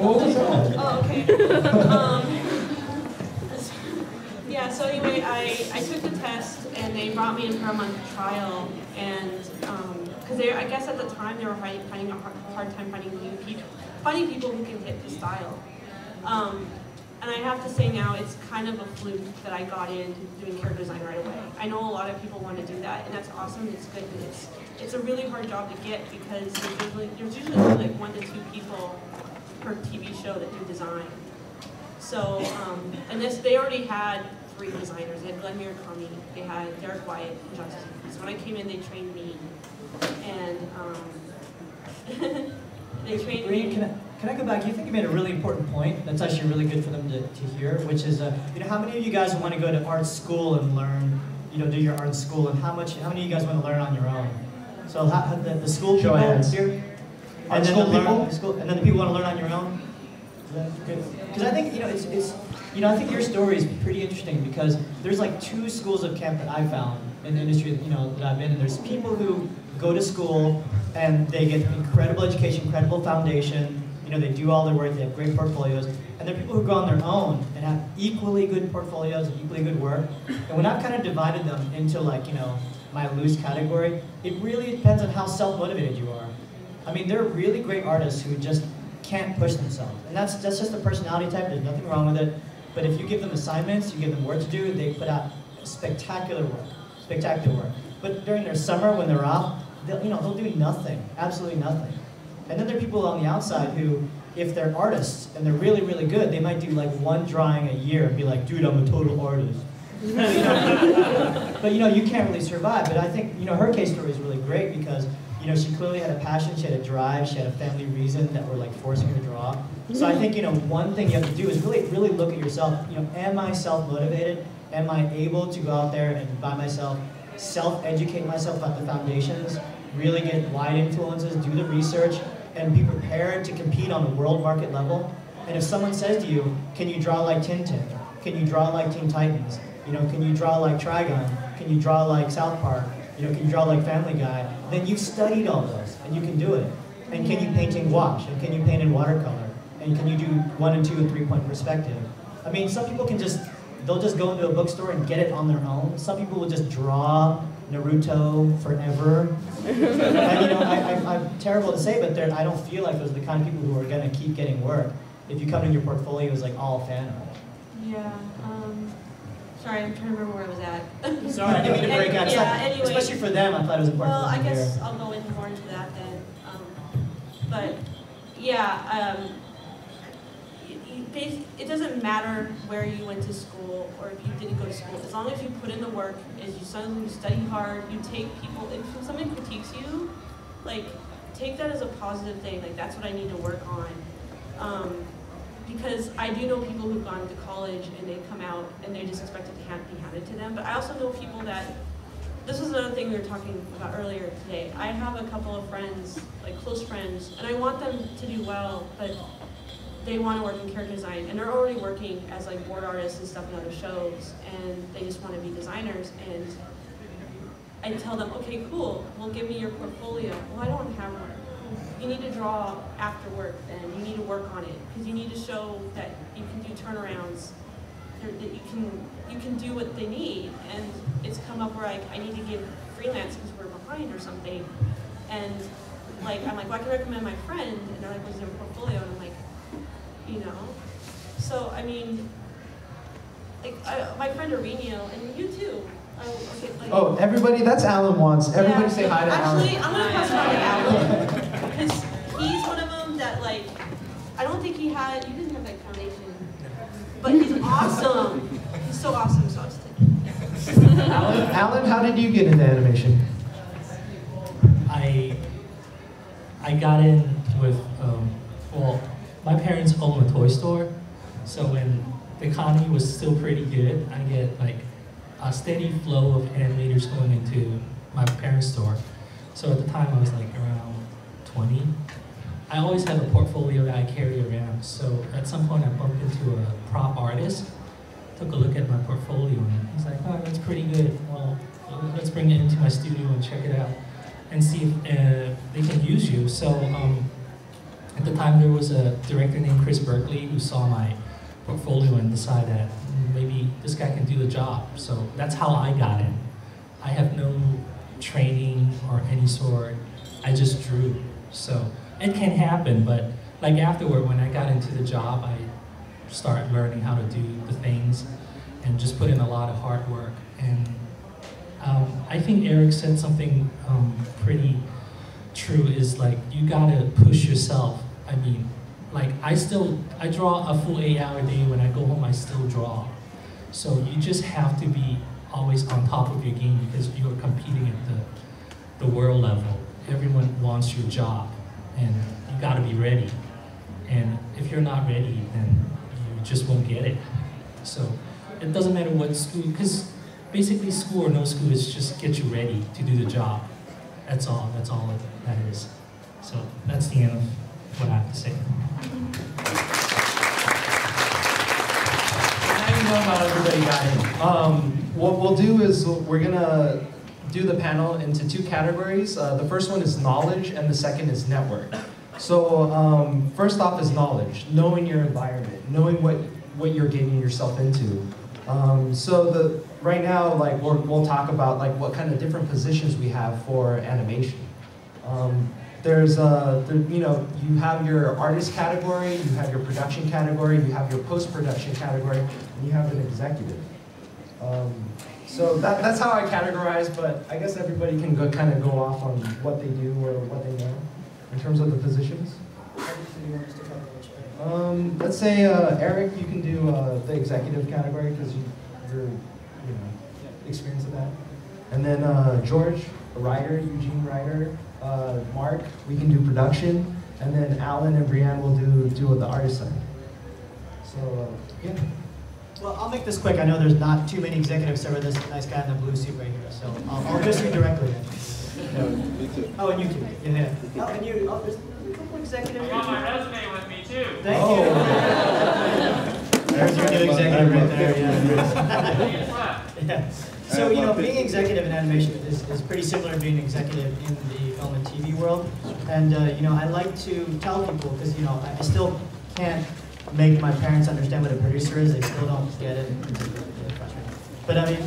What was that? Oh, okay. Yeah, so anyway, I took the test, and they brought me in for a month trial, and, because I guess at the time they were finding a hard time finding people who can hit the style. And I have to say now, it's kind of a fluke that I got in doing character design right away. I know a lot of people want to do that, and that's awesome, and it's good, and it's a really hard job to get because there's usually like 1 to 2 people per TV show that do design. So, and they already had 3 designers. They had Glenmere Tommy, they had Derek Wyatt, and Justin. So when I came in, they trained me, and they trained me. Can I go back? You think you made a really important point that's actually really good for them to hear, which is, you know, how many of you guys want to go to art school and learn, you know, do your art school, and how many of you guys want to learn on your own? So how, the school people here, and then the people want to learn on your own. Because I think, you know, I think your story is pretty interesting because there's like 2 schools of camp that I found in the industry, you know, that I've been in. There's people who go to school and they get incredible education, incredible foundation. You know, they do all their work, they have great portfolios, and there are people who go on their own and have equally good portfolios and equally good work. And when I've kind of divided them into, like, you know, my loose category, it really depends on how self-motivated you are. I mean, there are really great artists who just can't push themselves, and that's just the personality type. There's nothing wrong with it. But if you give them assignments, you give them work to do, they put out spectacular work, spectacular work. But during their summer when they're off, they'll do nothing, absolutely nothing. And then there are people on the outside who, if they're artists and they're really, really good, they might do like 1 drawing a year and be like, dude, I'm a total artist. But, you know, you can't really survive. But I think, you know, her case story is really great because, you know, she clearly had a passion, she had a drive, she had a family reason that were like forcing her to draw. So I think, you know, one thing you have to do is really, really look at yourself. You know, am I self-motivated? Am I able to go out there and by myself, self-educate myself about the foundations? Really get wide influences, do the research, and be prepared to compete on a world market level. And if someone says to you, can you draw like Tintin? Can you draw like Teen Titans? You know, can you draw like Trigon? Can you draw like South Park? You know, can you draw like Family Guy? Then you've studied all those, and you can do it. And can you paint in wash? And can you paint in watercolor? And can you do 1-, 2-, and 3-point perspective? I mean, some people can just, they'll just go into a bookstore and get it on their own. Some people will just draw Naruto forever. And, you know, I'm terrible to say, but I don't feel like those are the kind of people who are going to keep getting work. If you come to your portfolio as like all fan art. Yeah. Sorry, I'm trying to remember where I was at. Sorry, I didn't mean to break out. Yeah, anyway, especially for them, I thought it was important. Well, I guess here. I'll go in more into that then. But yeah, it doesn't matter where you went to school or if you didn't go to school. As long as you put in the work, as you study hard, you take people, if someone critiques you, like, take that as a positive thing. Like, that's what I need to work on. Because I do know people who've gone to college and they come out and they just expect it to be handed to them. But I also know people that, this was another thing we were talking about earlier today. I have a couple of friends, like close friends, and I want them to do well, but they want to work in character design, and they're already working as like board artists and stuff in other shows, and they just want to be designers. And I tell them, okay, cool, well, give me your portfolio. Well, I don't have one. You need to draw after work, and you need to work on it, because you need to show that you can do turnarounds, or that you can do what they need. And it's come up where I need to give freelance because we're behind or something. And like I'm like, well, I can recommend my friend, and they're like, what's their portfolio? And I'm like, you know? So, I mean, like, my friend Aurelio, and you too. Oh, everybody, that's Alan Wan's. Everybody yeah, say hi to actually, Alan. Actually, I'm going to pass hi to Alan. Because he's one of them that, like, I don't think he had, you didn't have that foundation. But he's awesome. He's so awesome, so I was thinking. Alan, how did you get into animation? I got in with, well, my parents own a toy store, so when the economy was still pretty good, I get like a steady flow of animators going into my parents' store. So at the time I was like around 20. I always had a portfolio that I carried around, so at some point I bumped into a prop artist, took a look at my portfolio, and I was like, oh, that's pretty good. Well, let's bring it into my studio and check it out and see if they can use you. So At the time, there was a director named Chris Berkley who saw my portfolio and decided that maybe this guy can do the job. So that's how I got in. I have no training or any sort. I just drew. So it can happen, but like afterward, when I got into the job, I started learning how to do the things and just put in a lot of hard work. And I think Eric said something pretty true, is like, you gotta push yourself. I mean, like I draw a full 8-hour day. When I go home, I still draw. So you just have to be always on top of your game because you're competing at the world level. Everyone wants your job and you gotta be ready. And if you're not ready, then you just won't get it. So it doesn't matter what school, because basically school or no school is just get you ready to do the job. That's all that is. So that's the end of what I have to say. I don't know about everybody got in. What we'll do is we're gonna do the panel into two categories. The first one is knowledge and the second is network. So first off is knowledge, knowing your environment, knowing what you're getting yourself into. So right now, like we'll talk about like what kind of different positions we have for animation. You know, you have your artist category, you have your production category, you have your post-production category, and you have an executive. So that's how I categorize, but I guess everybody can kind of go off on what they do or what they know in terms of the positions. Let's say Eric, you can do the executive category because you're experienced with that. And then George, a writer, Eugene writer. Mark, we can do production. And then Alan and Brianne will do the artist side. So yeah. Well, I'll make this quick. I know there's not too many executives over this nice guy in the blue suit right here. So I'll just you directly. No, me too. Oh, and you too. Yeah. Oh, and you. Oh, there's a couple executives. I got my resume with me too. Thank you. There's your new executive right there. Yeah. Yeah. So you know, being executive in animation is pretty similar to being executive in the film and TV world. And you know, I like to tell people because you know I still can't make my parents understand what a producer is. They still don't get it. But I mean,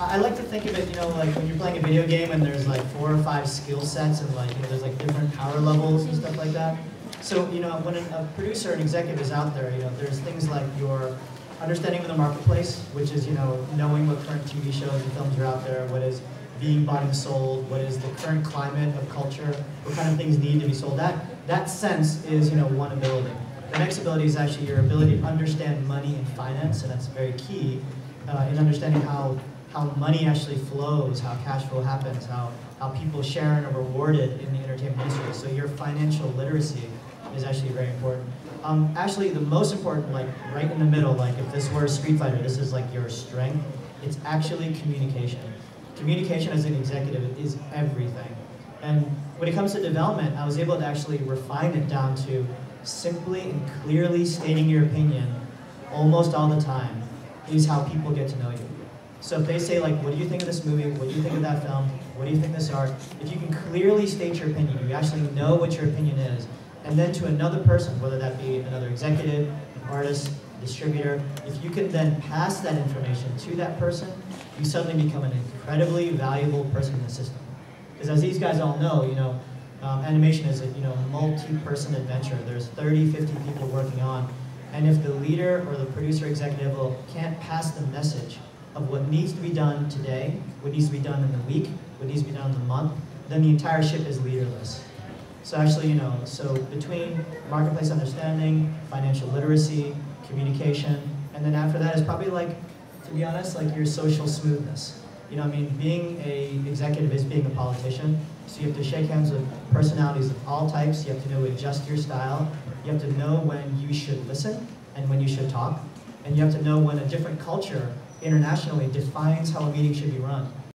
I like to think of it, you know, like when you're playing a video game and there's like 4 or 5 skill sets and like, you know, there's like different power levels and stuff like that. So, you know, when a producer and executive is out there, you know, there's things like your understanding of the marketplace, which is, you know, knowing what current TV shows and films are out there, what is being bought and sold, what is the current climate of culture, what kind of things need to be sold. That sense is, you know, one ability. The next ability is actually your ability to understand money and finance, and that's very key in understanding how money actually flows, how cash flow happens, how people share and are rewarded in the entertainment industry. So your financial literacy is actually very important. Actually, the most important, like right in the middle, like if this were Street Fighter, this is like your strength. It's actually communication. Communication as an executive is everything. And when it comes to development, I was able to actually refine it down to simply and clearly stating your opinion almost all the time is how people get to know you. So if they say like, what do you think of this movie? What do you think of that film? What do you think of this art? If you can clearly state your opinion, you actually know what your opinion is, and then to another person, whether that be another executive, an artist, distributor, if you can then pass that information to that person, you suddenly become an incredibly valuable person in the system. Because as these guys all know, you know, animation is a multi-person adventure. There's 30, 50 people working on, and if the leader or the producer executive can't pass the message of what needs to be done today, what needs to be done in the week, what needs to be done in the month, then the entire ship is leaderless. So actually, you know, so between marketplace understanding, financial literacy, communication, and then after that is probably like, to be honest, like your social smoothness. You know, I mean, being an executive is being a politician, so you have to shake hands with personalities of all types, you have to know to adjust your style, you have to know when you should listen and when you should talk, and you have to know when a different culture internationally defines how a meeting should be run.